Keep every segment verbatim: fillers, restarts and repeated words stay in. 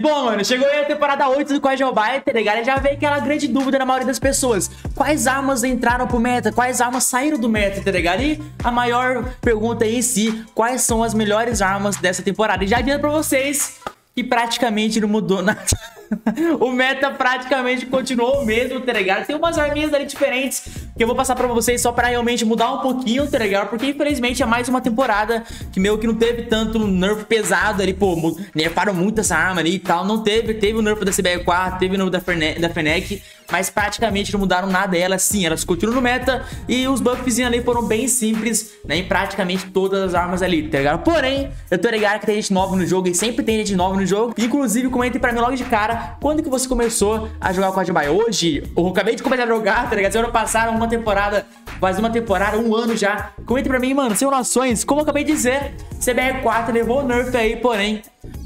Bom, mano, chegou aí a temporada oito do Call of Duty Mobile, tá ligado? Já veio aquela grande dúvida na maioria das pessoas. Quais armas entraram pro meta? Quais armas saíram do meta, tá ligado? E a maior pergunta é em si, quais são as melhores armas dessa temporada? E já adianto pra vocês que praticamente não mudou nada. O meta praticamente continuou o mesmo, tá ligado? Tem umas arminhas ali diferentes que eu vou passar pra vocês só pra realmente mudar um pouquinho, tá ligado? Porque infelizmente é mais uma temporada que meio que não teve tanto nerf pesado ali, pô, nerfaram muito essa arma ali e tal, não teve, teve o nerf da C B R quatro, teve o nerf da Fennec, da Fennec, mas praticamente não mudaram nada elas, sim, elas continuam no meta e os buffzinhos ali foram bem simples, né, em praticamente todas as armas ali, tá ligado? Porém, eu tô ligado que tem gente nova no jogo e sempre tem gente nova no jogo, inclusive comentem pra mim logo de cara quando que você começou a jogar o Call of Duty. Hoje, eu acabei de começar a jogar, tá ligado? Semana passada, uma temporada, faz uma temporada, um ano já. Comenta pra mim, mano, sem orações, como eu acabei de dizer, C B R quatro levou o nerf aí, porém,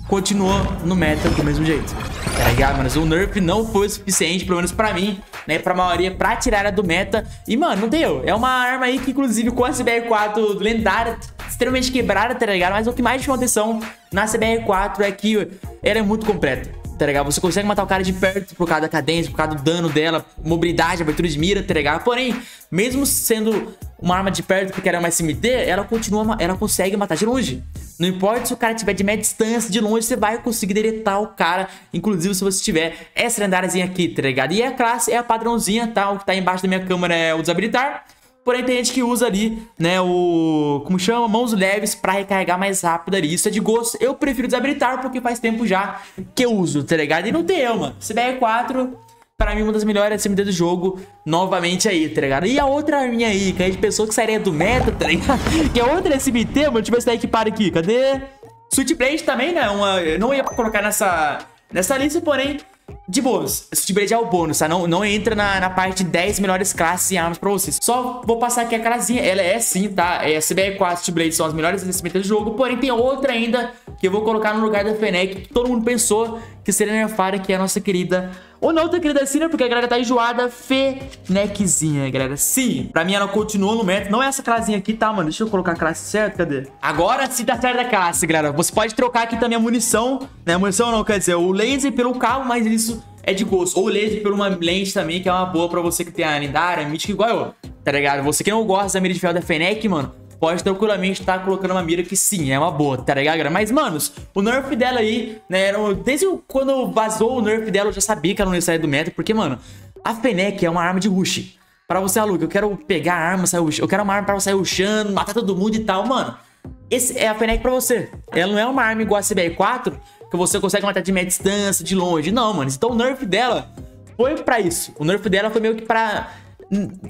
continuou no meta do mesmo jeito. Tá ligado, mano? O nerf não foi suficiente, pelo menos pra mim, né? Pra maioria, pra tirar ela do meta. E, mano, não deu. É uma arma aí que, inclusive, com a C B R quatro lendária, extremamente quebrada, tá ligado? Mas o que mais chama atenção na C B R quatro é que ela é muito completa. Tá ligado? Você consegue matar o cara de perto por causa da cadência, por causa do dano dela, mobilidade, abertura de mira, tá ligado? Porém, mesmo sendo uma arma de perto, porque ela é uma S M T, ela continua, ela consegue matar de longe. Não importa se o cara tiver de média distância, de longe, você vai conseguir deletar o cara, inclusive se você tiver essa lendáriazinha aqui, tá ligado? E a classe é a padrãozinha, tá? O que tá embaixo da minha câmera é o desabilitar. Porém, tem gente que usa ali, né, o... como chama? Mãos leves pra recarregar mais rápido ali. Isso é de gosto. Eu prefiro desabilitar porque faz tempo já que eu uso, tá ligado? E não tem eu, mano. C B R quatro, pra mim, uma das melhores S M D do jogo. Novamente aí, tá ligado? E a outra arminha aí, que a gente pensou que sairia do meta, tá ligado? Que a outra S M T, mano, deixa eu ver se tá equipado aqui. Cadê? Switchblade também, né? Uma... eu não ia colocar nessa... nessa lista, porém... de bônus, Switchblade é o bônus, tá? Não, não entra na, na parte de dez melhores classes e armas pra vocês. Só vou passar aqui a clasinha, ela é sim, tá? É, C B R quatro e Switchblade são as melhores S M T do jogo, porém tem outra ainda que eu vou colocar no lugar da Fennec, que todo mundo pensou que seria nerfada, que é a nossa querida... ou não, tá querida assim, né? Porque a galera tá enjoada. Fenneczinha, galera. Sim. Pra mim, ela continua no meta. Não é essa classinha aqui, tá, mano? Deixa eu colocar a classe certa. Cadê? Agora sim tá certa a classe, galera. Você pode trocar aqui também a munição, né? A munição não, quer dizer, o laser pelo cabo, mas isso é de gosto. Ou o laser por uma lente também, que é uma boa pra você que tem a lendária, a mítica igual eu. Tá ligado? Você que não gosta da mira de ferro da Fennec, mano, pode tranquilamente estar tá colocando uma mira que sim, é uma boa, tá ligado, galera? Mas, manos, o nerf dela aí, né, era um... desde quando vazou o nerf dela, eu já sabia que ela não ia sair do meta, porque, mano, a Fennec é uma arma de rush. Pra você, Aluca, eu quero pegar a arma, sair, eu quero uma arma pra eu sair rushando, matar todo mundo e tal, mano. Esse é a Fennec pra você. Ela não é uma arma igual a C B R quatro, que você consegue matar de média distância, de longe, não, mano. Então o nerf dela foi pra isso. O nerf dela foi meio que pra...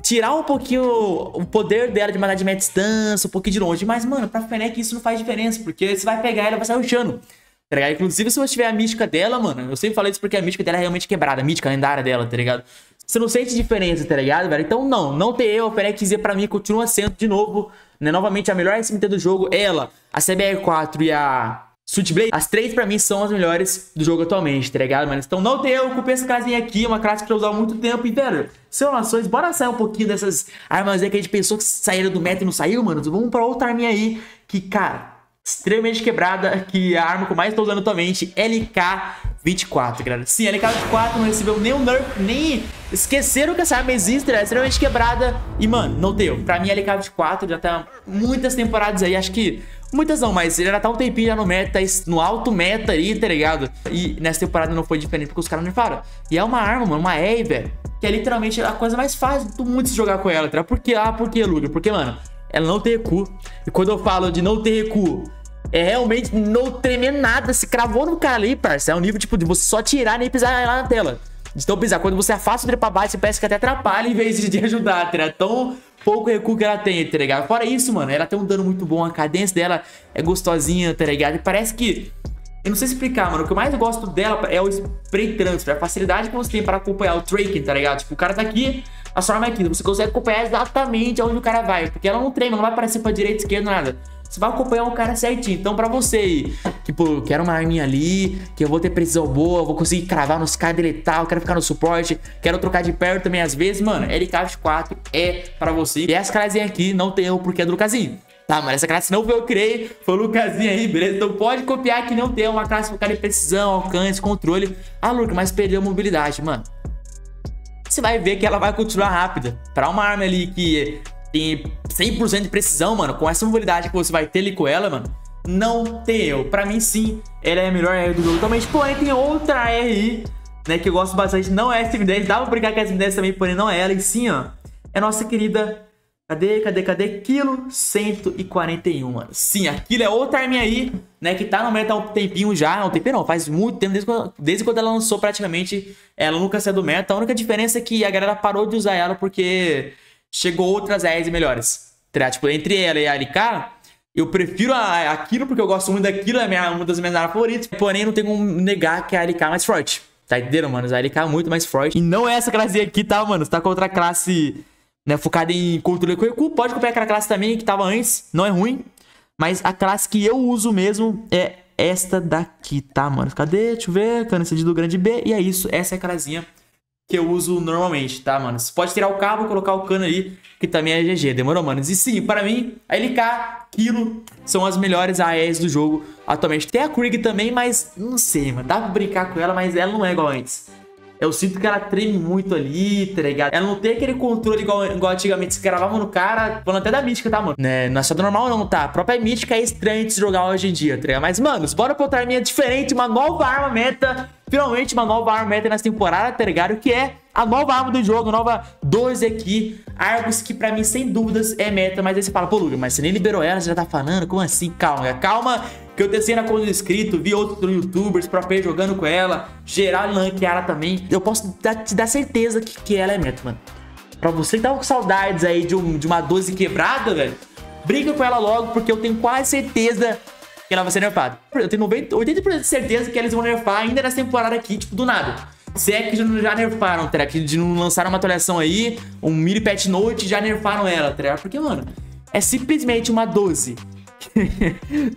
tirar um pouquinho o poder dela de matar de média distância, um pouquinho de longe. Mas, mano, pra Fennec isso não faz diferença, porque você vai pegar ela, vai sair rushando, tá ligado? Inclusive, se você tiver a mística dela, mano, eu sempre falei isso porque a mística dela é realmente quebrada, a mística lendária dela, tá ligado? Você não sente diferença, tá ligado, velho? Então, não, não tem eu, a Fennec pra mim continua sendo de novo, né? Novamente, a melhor S M T do jogo, ela, a C B R quatro e a... Switchblade, as três pra mim são as melhores do jogo atualmente, tá ligado, mano? Então não tem eu, culpa essa classe aqui, uma classe que eu uso há muito tempo. E, velho, sem orações, bora sair um pouquinho dessas armas aí que a gente pensou que saíram do meta e não saiu, mano. Vamos pra outra arminha aí, que, cara, extremamente quebrada, que é a arma que eu mais tô usando atualmente, L K vinte e quatro, galera. Sim, a L K vinte e quatro não recebeu nem um nerf, nem esqueceram que essa arma existe, é extremamente quebrada. E, mano, não deu. Pra mim, a L K vinte e quatro já tá muitas temporadas aí, acho que... muitas não, mas ele já tá um tempinho já no meta, no alto meta aí, tá ligado? E nessa temporada não foi diferente porque os caras não nerfaram. E é uma arma, mano, uma E I, velho, que é literalmente a coisa mais fácil do mundo se jogar com ela, tá? Por que? Ah, por que, Ludo? Porque, mano, ela não tem recuo. E quando eu falo de não ter recuo, é realmente não tremer nada. Se cravou no cara ali, parça, é um nível, tipo, de você só tirar nem pisar lá na tela. Então, pisar, quando você afasta o trem pra baixo, você parece que até atrapalha em vez de ajudar, tá ligado? Então... pouco recuo que ela tem, tá ligado? Fora isso, mano, ela tem um dano muito bom, a cadência dela é gostosinha, tá ligado? E parece que... eu não sei explicar, mano, o que eu mais gosto dela é o spray transfer, a facilidade que você tem para acompanhar o tracking, tá ligado? Tipo, o cara tá aqui, a sua arma é aqui, você consegue acompanhar exatamente aonde o cara vai, porque ela não treme, não vai aparecer pra direita, esquerda, nada. Você vai acompanhar o cara certinho. Então, pra você aí, que, pô, eu quero uma arminha ali, que eu vou ter precisão boa, eu vou conseguir cravar nos caras, deletar, eu quero ficar no suporte, quero trocar de perto também às vezes, mano, L K vinte e quatro é pra você. E essa carazinha aqui não tem erro porque é do Lucasinho. Tá, mano, essa classe não foi eu que criei, foi o Lucasinho aí, beleza? Então pode copiar que não tem uma classe focada em precisão, alcance, controle. Ah, Lucas, mas perdeu a mobilidade, mano. Você vai ver que ela vai continuar rápida. Pra uma arma ali que tem cem por cento de precisão, mano, com essa mobilidade que você vai ter ali com ela, mano, não tem erro. Pra mim, sim, ela é a melhor R do jogo também. Porém, tem outra R I, né, que eu gosto bastante. Não é a S M dez, dá pra brincar com a S M dez também, porém não é ela. E sim, ó, é a nossa querida... Cadê, cadê, cadê? Kilo cento e quarenta e um, mano. Sim, aquilo é outra arminha aí, né? Que tá no meta há um tempinho já. Não, um tempinho não, faz muito tempo. Desde quando, desde quando ela lançou praticamente, ela nunca saiu do meta. A única diferença é que a galera parou de usar ela porque chegou outras R Is melhores. Tipo, entre ela e a L K, eu prefiro a, a Kilo porque eu gosto muito da Kilo. É minha, uma das minhas armas favoritas. Porém, não tem como negar que a L K é mais forte. Tá entendendo, mano? A L K é muito mais forte. E não é essa classe aqui, tá, mano? Você tá com outra classe... Né, focada em controle com recuo. Pode copiar aquela classe também que tava antes, não é ruim. Mas a classe que eu uso mesmo é esta daqui, tá, mano? Cadê? Deixa eu ver, canicidade do grande B. E é isso, essa é a classinha que eu uso normalmente, tá, mano? Você pode tirar o cabo e colocar o cano aí, que também é G G, demorou, mano? E sim, para mim, a L K, Kilo, são as melhores A Es do jogo atualmente. Tem a Krieg também, mas não sei, mano. Dá pra brincar com ela, mas ela não é igual antes. Eu sinto que ela treme muito ali, tá ligado? Ela não tem aquele controle igual, igual antigamente. Se gravava no cara, falando até da mítica, tá, mano? Né? Não é só do normal, não, tá? A própria mítica é estranha de se jogar hoje em dia, tá ligado? Mas, mano, bora pra outra arminha diferente, uma nova arma meta. Finalmente, uma nova arma meta nessa temporada, tá ligado? Que é a nova arma do jogo, a nova doze aqui. Argos, que pra mim, sem dúvidas, é meta. Mas aí você fala, pô, Luga, mas você nem liberou ela, você já tá falando? Como assim? Calma, calma. Que eu testei na conta do inscrito, vi outros youtubers, pro player jogando com ela, geral ranqueada também. Eu posso te dar certeza que, que ela é meta, mano. Pra você que tava com saudades aí de, um, de uma doze quebrada, velho, briga com ela logo, porque eu tenho quase certeza que ela vai ser nerfada. Eu tenho noventa, oitenta por cento de certeza que eles vão nerfar ainda nessa temporada aqui, tipo, do nada. Se é que já nerfaram, tá? Que não lançaram uma atualização aí, um mini patch note, já nerfaram ela, tá? Porque, mano, é simplesmente uma doze.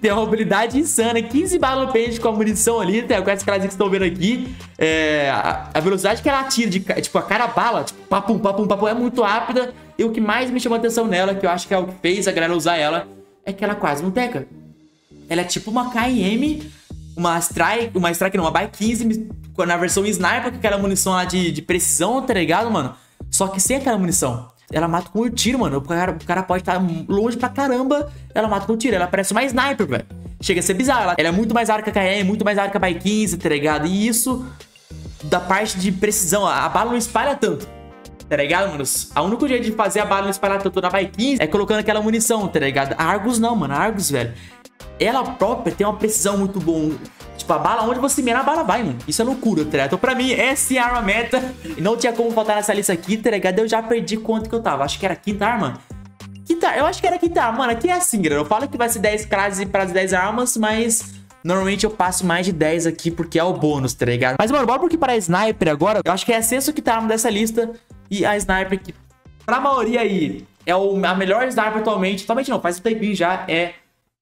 Tem uma mobilidade insana, quinze balas no pente com a munição ali, tá? Com essas caras que estão vendo aqui, é, a, a velocidade que ela atira, de, tipo, a cada bala, tipo, papum, papum, papum, é muito rápida. E o que mais me chamou a atenção nela, que eu acho que é o que fez a galera usar ela, é que ela quase não teca. Ela é tipo uma K M, uma strike, uma strike não, uma B quinze, na versão sniper, com aquela munição lá de, de precisão, tá ligado, mano? Só que sem aquela munição. Ela mata com o tiro, mano. O cara, o cara pode estar longe pra caramba. Ela mata com o tiro. Ela parece uma sniper, velho. Chega a ser bizarro. Ela, ela é muito mais arca K M, muito mais arca B quinze, tá ligado? E isso, da parte de precisão, a, a bala não espalha tanto, tá ligado, mano? A única jeito de fazer a bala não espalhar tanto na B quinze é colocando aquela munição, tá ligado? A Argos não, mano. A Argos, velho, ela própria tem uma precisão muito boa. Tipo, a bala, onde você mira, a bala vai, mano. Isso é loucura, tá ligado? Então, pra mim, essa é a arma meta. E não tinha como faltar nessa lista aqui, tá ligado? Eu já perdi quanto que eu tava. Acho que era a quinta arma. Quinta, eu acho que era a quinta arma, mano. Aqui é assim, galera. Eu falo que vai ser dez classes para as dez armas, mas normalmente eu passo mais de dez aqui porque é o bônus, tá ligado? Mas, mano, bora porque para a sniper agora. Eu acho que é a sexta que tá arma dessa lista. E a sniper que, pra maioria aí, é o, a melhor sniper atualmente. Atualmente não, faz um tempinho já. É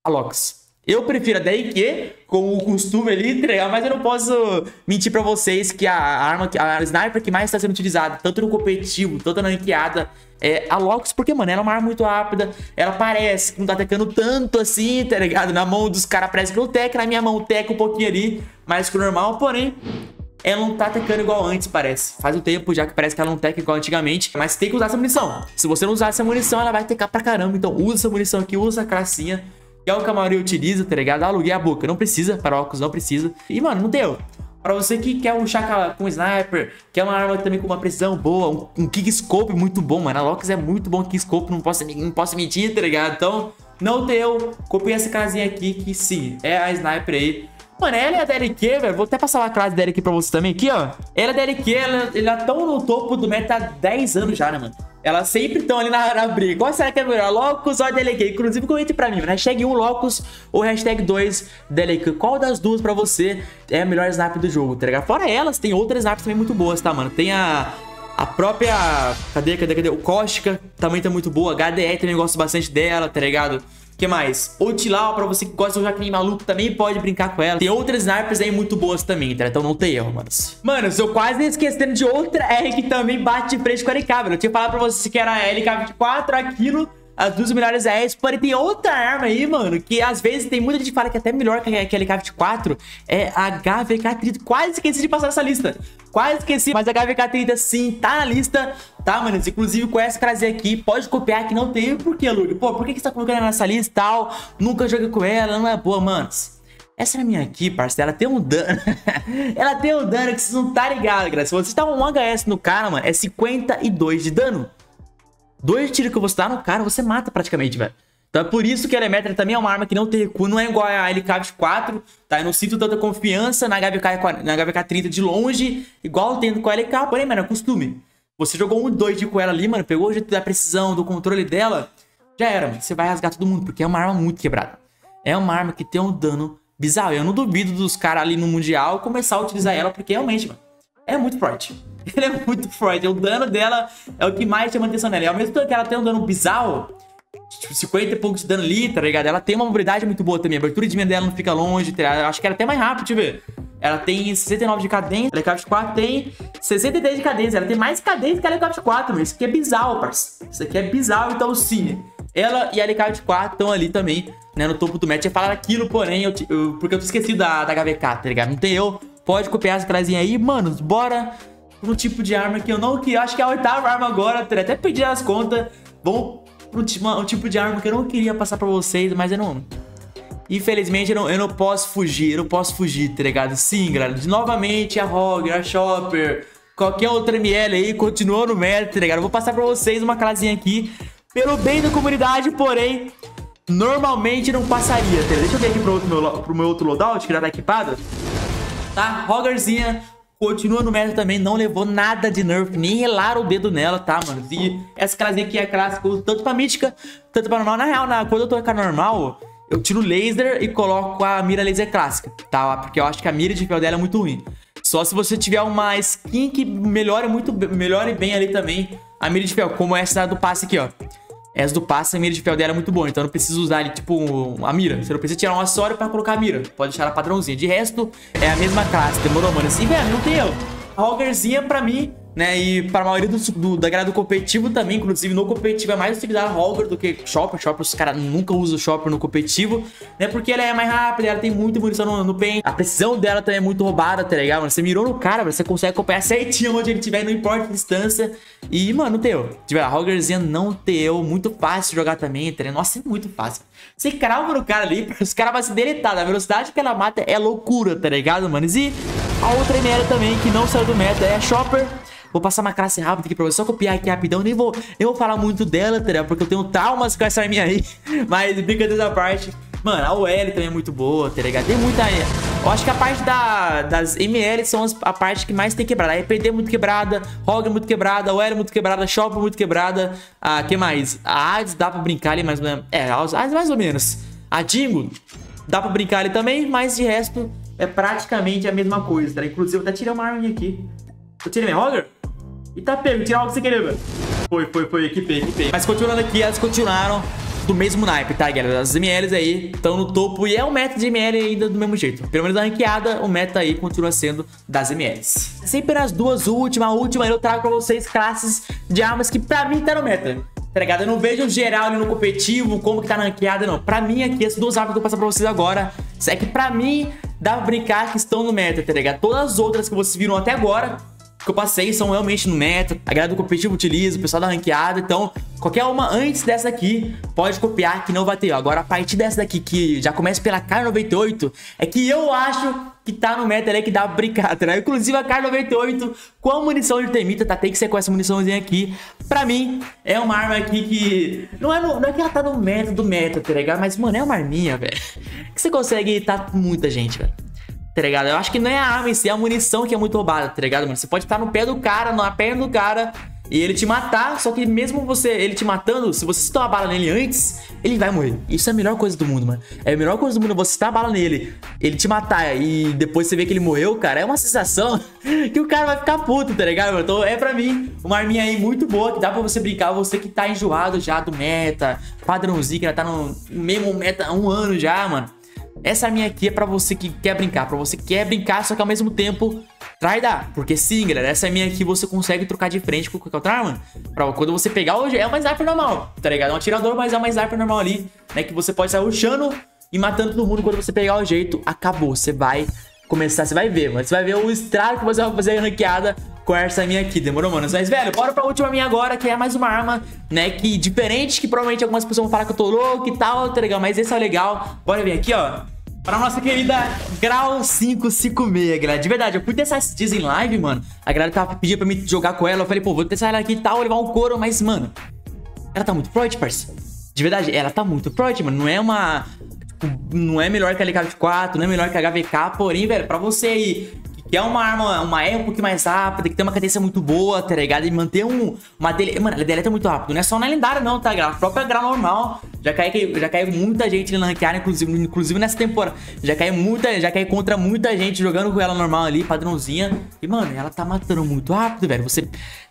a Locus. Eu prefiro a D L Q, como o costume ali, entregar, mas eu não posso mentir pra vocês que a arma, a sniper que mais está sendo utilizada, tanto no competitivo, tanto na ranqueada, é a Locus, porque, mano, ela é uma arma muito rápida, ela parece que não tá tecando tanto assim, tá ligado? Na mão dos caras parece que não teca, na minha mão teca um pouquinho ali, mais que o normal, porém... Ela não tá tecando igual antes, parece. Faz um tempo já que parece que ela não teca igual antigamente. Mas tem que usar essa munição. Se você não usar essa munição, ela vai tecar pra caramba. Então usa essa munição aqui, usa a classinha, que é o que a maioria utiliza, tá ligado? Aluguei a boca, não precisa, para óculos não precisa. E, mano, não deu. Pra você que quer um chaka com sniper, quer uma arma também com uma precisão boa, um, um kickscope muito bom, mano. A Locus é muito bom kickscope, não posso, não posso mentir, tá ligado? Então, não deu. Copia essa casinha aqui, que sim, é a sniper aí. Mano, ela é a D L Q, velho. Vou até passar uma classe da D L Q pra você também aqui, ó. Ela é a D L Q, ela, ela tá tão no topo do meta há dez anos já, né, mano? Elas sempre estão ali na, na briga. Qual será que é melhor? Locus ou D L Q? Inclusive, comente pra mim, mano. Hashtag um Locus ou hashtag dois D L Q. Qual das duas pra você é a melhor snap do jogo, tá ligado? Fora elas, tem outras snaps também muito boas, tá, mano? Tem a... A própria... Cadê, cadê, cadê? O Koshka também tá muito boa. H D E também gosto bastante dela, tá ligado? Que mais? Otilau, pra você que gosta de um jaquinho maluco, também pode brincar com ela. Tem outras snipers aí muito boas também, tá? Então não tem erro, mano. Mano, eu quase esquecendo de outra R que também bate de frente com a L K, velho. Eu tinha falado pra vocês que era a L K vinte e quatro, aquilo, as duas melhores A Rs. Porém, tem outra arma aí, mano, que às vezes tem muita gente que fala que é até melhor que a L K vinte e quatro, é a H V K trinta. Quase esqueci de passar essa lista. Quase esqueci, mas a H V K trinta sim tá na lista, tá, mano? Inclusive com essa trazer aqui, pode copiar que não tem porquê, Lug. Pô, por que que você tá colocando ela nessa lista e tal? Nunca joguei com ela, não é boa, mano. Essa é a minha aqui, parceiro, ela tem um dano. Ela tem um dano que vocês não tá ligado, galera. Se você tá um H S no cara, mano, é cinquenta e dois de dano. Dois tiros que você dá no cara, você mata praticamente, velho. Então é por isso que a Elemetra também é uma arma que não tem recuo, não é igual a L K vinte e quatro, tá? Eu não sinto tanta confiança na H V K, na H V K trinta de longe, igual tendo com a L K, porém, mano, é costume. Você jogou um dois de com ela ali, mano, pegou o jeito da precisão, do controle dela, já era, mano. Você vai rasgar todo mundo, porque é uma arma muito quebrada. É uma arma que tem um dano bizarro. Eu não duvido dos caras ali no Mundial começar a utilizar ela, porque realmente, mano, é muito forte. Ela é muito forte. O dano dela é o que mais chama atenção nela. E ao mesmo tempo que ela tem um dano bizarro, tipo, cinquenta e poucos de dano ali, tá ligado? Ela tem uma mobilidade muito boa também. A abertura de mira dela não fica longe, tá ligado? Eu acho que ela é até mais rápida, deixa eu ver. Ela tem sessenta e nove de cadência. A L K vinte e quatro tem sessenta e três de cadência. Ela tem mais cadência que a L K vinte e quatro, mano. Isso aqui é bizarro, parceiro. Isso aqui é bizarro, então sim. Ela e a L K vinte e quatro estão ali também, né, no topo do match. É falar aquilo, porém, eu, eu, porque eu tô esquecido da, da H V K, tá ligado? Não tem eu. Pode copiar essa crazinha aí, mano. Bora pro tipo de arma que eu não... que eu acho que é a oitava arma agora, tá? Até perdi as contas. Vamos pro um tipo de arma que eu não queria passar pra vocês, mas eu não... Infelizmente, eu não, eu não posso fugir. Eu não posso fugir, tá ligado? Sim, galera. De, novamente, a Holger, a Chopper, qualquer outra M L aí, continua no meta, tá ligado? Eu vou passar pra vocês uma crazinha aqui pelo bem da comunidade, porém, normalmente não passaria, tá? Deixa eu ver aqui pro, outro, meu, pro meu outro loadout, que já tá equipado. Tá, Holgerzinha continua no meta também, não levou nada de nerf, nem relaram o dedo nela, tá, mano? E essa classe aqui é clássica, tanto pra mítica, tanto pra normal. Na real, na, quando eu tô com a normal, eu tiro laser e coloco a mira laser clássica, tá? Porque eu acho que a mira de fel dela é muito ruim. Só se você tiver uma skin que melhore muito, melhore bem ali também a mira de fel, como essa do passe aqui, ó. Essa do passe, a mira de fel dela é muito boa, então eu não preciso usar ali, tipo, a mira. Você não precisa tirar um acessório pra colocar a mira. Pode deixar ela padrãozinha. De resto, é a mesma classe. Demorou, mano. Assim, velho, não tem eu. A Holgerzinha, pra mim, né, e pra maioria do, do, da galera do competitivo também, inclusive no competitivo é mais utilizar a Holger do que Chopper. Chopper, os caras nunca usam Chopper no competitivo, né, porque ela é mais rápida, ela tem muita munição no, no pente. A precisão dela também é muito roubada, tá ligado, mano? Você mirou no cara, você consegue acompanhar certinho onde ele tiver, não importa a distância. E, mano, não tem eu. Tiver a Holgerzinha, não tem eu. Muito fácil jogar também, tá ligado? Nossa, é muito fácil. Você crava no cara ali, os caras vão se deletar. A velocidade que ela mata é loucura, tá ligado, mano? E a outra M L também, que não saiu do meta, é a Chopper. Vou passar uma classe rápida aqui pra você, só copiar aqui rapidão. Nem vou, nem vou falar muito dela, tá ligado? Porque eu tenho traumas com essa minha aí. Mas brincadeira da parte. Mano, a O L também é muito boa, tá ligado? Tem muita... Eu acho que a parte da, das M L são as, a parte que mais tem quebrada. A R P D é muito quebrada, Holger muito quebrada, O L muito quebrada, Chopper muito quebrada. Ah, que mais? A A D S dá pra brincar ali, mais ou menos. É, a A D S mais ou menos. A Dingo dá pra brincar ali também, mas de resto é praticamente a mesma coisa, tá ligado? Inclusive eu até tirei uma arminha aqui. Eu tirei minha Holger? E tá pego, tirar algo sem querer, velho. Foi, foi, foi, equipei, equipei. Mas continuando aqui, elas continuaram do mesmo naipe, tá, galera? As M Ls aí estão no topo e é o meta de M L ainda do mesmo jeito. Pelo menos na ranqueada, o meta aí continua sendo das M Ls. Sempre as duas últimas, a última eu trago pra vocês classes de armas que pra mim tá no meta, tá ligado? Eu não vejo geral ali no competitivo, como que tá na ranqueada, não. Pra mim aqui, essas duas armas que eu vou passar pra vocês agora, é que pra mim dá pra brincar que estão no meta, tá ligado? Todas as outras que vocês viram até agora que eu passei são realmente no meta, a galera do competitivo utiliza, o pessoal da ranqueada, então qualquer uma antes dessa aqui pode copiar que não vai ter. Agora a partir dessa daqui que já começa pela K noventa e oito é que eu acho que tá no meta ali que dá pra brincar, tá, né? Inclusive a K noventa e oito com a munição de termita, tá? Tem que ser com essa muniçãozinha aqui. Pra mim, é uma arma aqui que... Não é, no... não é que ela tá no meta do meta, tá ligado? Mas, mano, é uma arminha, velho, que você consegue irritar muita gente, velho, tá ligado? Eu acho que não é a arma em si, é a munição que é muito roubada, tá ligado, mano? Você pode estar no pé do cara, na perna do cara, e ele te matar, só que mesmo você, ele te matando, se você citar uma bala nele antes, ele vai morrer. Isso é a melhor coisa do mundo, mano. É a melhor coisa do mundo, você citar a bala nele, ele te matar, e depois você vê que ele morreu, cara, é uma sensação que o cara vai ficar puto, tá ligado, mano? Então é pra mim uma arminha aí muito boa, que dá pra você brincar, você que tá enjoado já do meta, padrãozinho, que já tá no mesmo meta há um ano já, mano. Essa arminha aqui é pra você que quer brincar, pra você que quer brincar, só que ao mesmo tempo traidar. Porque sim, galera, essa arminha aqui você consegue trocar de frente com qualquer outra arma. Pra quando você pegar hoje, é uma sniper normal, tá ligado? É um atirador, mas é uma sniper normal ali, né? Que você pode sair rushando e matando todo mundo. Quando você pegar o jeito, acabou. Você vai começar, você vai ver, mano. Você vai ver o estrago que você vai fazer ranqueada com essa minha aqui, demorou, mano? Mas, velho, bora pra última minha agora, que é mais uma arma, né, que diferente, que provavelmente algumas pessoas vão falar que eu tô louco e tal, tá legal, mas esse é legal. Bora vir aqui, ó, pra nossa querida Grau quinhentos e cinquenta e seis, galera. De verdade, eu fui testar esses dias em live, mano. A galera tava pedindo pra mim jogar com ela, eu falei, pô, vou testar ela aqui e tal, levar um couro, mas, mano, ela tá muito forte, parceiro. De verdade, ela tá muito forte, mano, não é uma... Não é melhor que a L K vinte e quatro, não é melhor que a H V K, porém, velho, pra você aí... Que é uma arma, uma é um pouquinho mais rápida, que tem uma cadência muito boa, tá ligado? E manter um... Uma dele... Mano, ela deleta muito rápido, não é só na lendária não, tá, galera? A própria grau normal, já caiu, já caiu muita gente na ranqueada, inclusive, inclusive nessa temporada. Já caiu muita, já caiu contra muita gente jogando com ela normal ali, padrãozinha. E, mano, ela tá matando muito rápido, velho. Você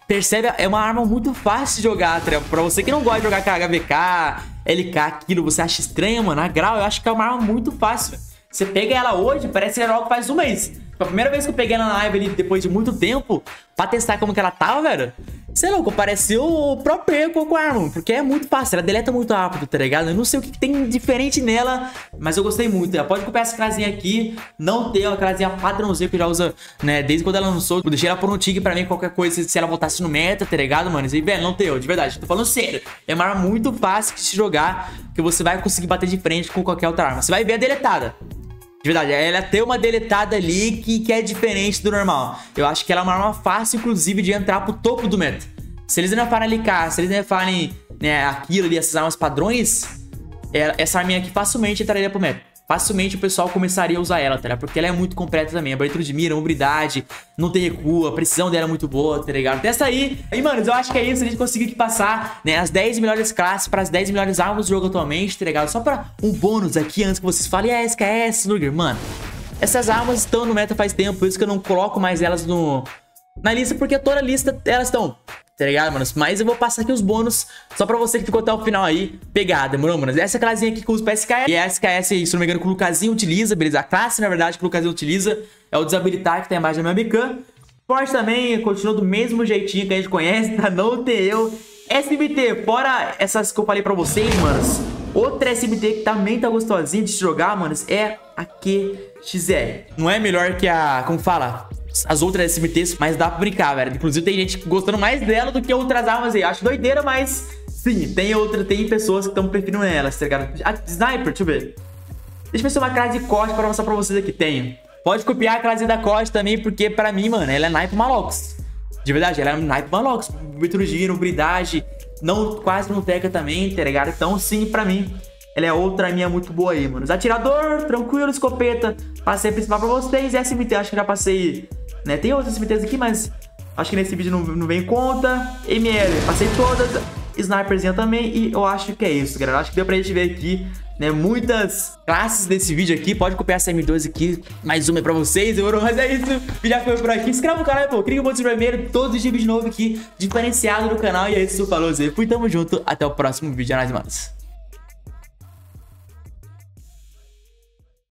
percebe, é uma arma muito fácil de jogar, tá ligado? Pra você que não gosta de jogar com a H V K, L K, aquilo, você acha estranho, mano. A grau, eu acho que é uma arma muito fácil, velho. Você pega ela hoje, parece que ela logo faz um mês. Foi a primeira vez que eu peguei ela na live ali, depois de muito tempo, pra testar como que ela tava, velho. Sei lá, pareceu o próprio com a arma, porque é muito fácil, ela deleta muito rápido, tá ligado? Eu não sei o que, que tem diferente nela, mas eu gostei muito. Ela pode copiar essa crasinha aqui, não tem uma crasinha padrãozinha que eu já uso, né, desde quando ela lançou. Eu deixei ela por um tigre pra mim, qualquer coisa, se ela voltasse no meta, tá ligado, mano? E, velho, não tem, de verdade, tô falando sério. É uma arma muito fácil de se jogar, que você vai conseguir bater de frente com qualquer outra arma. Você vai ver a deletada. De verdade, ela tem uma deletada ali que, que é diferente do normal. Eu acho que ela é uma arma fácil, inclusive, de entrar pro topo do meta. Se eles não farem L K, se eles não farem, né, aquilo ali, essas armas padrões, ela, essa arminha aqui facilmente entraria pro meta. Facilmente o pessoal começaria a usar ela, tá ligado? Porque ela é muito completa também. É abertura de mira, mobilidade, não tem recuo, a precisão dela é muito boa, tá ligado? Testa aí. E, mano, eu acho que é isso. A gente conseguiu aqui passar, né, as dez melhores classes para as dez melhores armas do jogo atualmente, tá ligado? Só para um bônus aqui, antes que vocês falem, é S K S, Holger, mano. Essas armas estão no meta faz tempo, por isso que eu não coloco mais elas no, na lista, porque toda a lista elas estão... Tá ligado, mano? Mas eu vou passar aqui os bônus só pra você que ficou até o final aí pegar, demorou, mano? Essa clasinha aqui que eu uso pra S K S, e é a S K S, se não me engano, que o Lucasinho utiliza, beleza? A classe, na verdade, que o Lucasinho utiliza é o desabilitar, que tá embaixo da minha bican. Forte também, continua do mesmo jeitinho que a gente conhece, tá? Não tem eu. S M T, fora essas que eu falei pra vocês, manos, outra S M T que também tá gostosinha de se jogar, manos, é a Q X R. Não é melhor que a... como fala... as outras S M Ts, mas dá pra brincar, velho. Inclusive tem gente gostando mais dela do que outras armas aí. Acho doideira, mas sim, tem outra, tem pessoas que estão preferindo elas, tá ligado? A sniper, deixa eu ver. Deixa eu ver se é uma classe de corte pra mostrar pra vocês aqui. Tenho. Pode copiar a classe da corte também, porque pra mim, mano, ela é sniper Malox. De verdade, ela é sniper Malox. Virtude, mobilidade, não, quase não teca também, tá ligado? Então sim, pra mim, ela é outra minha muito boa aí, mano. Atirador, tranquilo, escopeta. Passei a principal pra vocês. S M T, acho que já passei... né? Tem outras S M Ts aqui, mas acho que nesse vídeo não, não vem em conta. M L, passei todas. Sniperzinha também. E eu acho que é isso, galera. Acho que deu pra gente ver aqui, né, muitas classes desse vídeo aqui. Pode copiar essa M doze aqui. Mais uma é pra vocês. Mas é isso. O vídeo já foi por aqui. Se inscreva no canal, pô. Clica no botão vermelho. Todo dia vídeo novo aqui, diferenciado no canal. E é isso. Falou, Zé. Fui, tamo junto. Até o próximo vídeo. É nóis, manos.